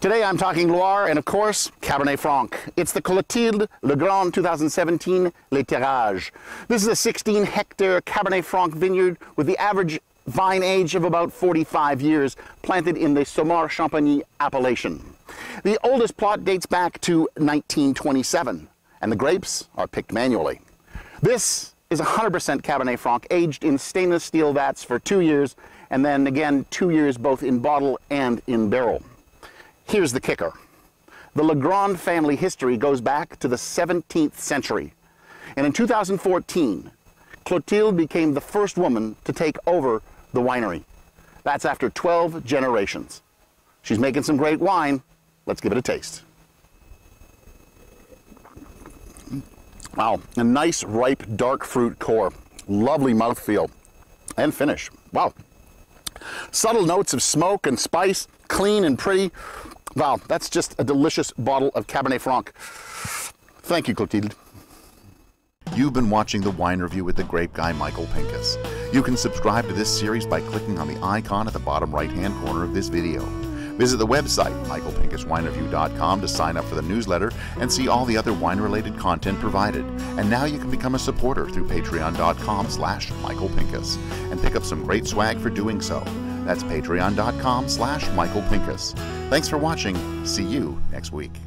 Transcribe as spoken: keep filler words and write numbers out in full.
Today I'm talking Loire and, of course, Cabernet Franc. It's the Clotilde Legrand two thousand seventeen Les Terrages. This is a sixteen hectare Cabernet Franc vineyard with the average vine age of about forty-five years, planted in the Saumur Champigny appellation. The oldest plot dates back to nineteen twenty-seven, and the grapes are picked manually. This is one hundred percent Cabernet Franc, aged in stainless steel vats for two years, and then again two years both in bottle and in barrel. Here's the kicker. The Legrand family history goes back to the seventeenth century, and in two thousand fourteen, Clotilde became the first woman to take over the winery. That's after twelve generations. She's making some great wine. Let's give it a taste. Wow, a nice, ripe, dark fruit core. Lovely mouthfeel and finish. Wow. Subtle notes of smoke and spice, clean and pretty. Wow, that's just a delicious bottle of Cabernet Franc. Thank you, Clotilde. You've been watching The Wine Review with the Grape Guy, Michael Pinkus. You can subscribe to this series by clicking on the icon at the bottom right-hand corner of this video. Visit the website, michael pinkus wine review dot com, to sign up for the newsletter and see all the other wine-related content provided. And now you can become a supporter through patreon.com slash Michael Pinkus and pick up some great swag for doing so. That's patreon.com slash Michael Pinkus. Thanks for watching. See you next week.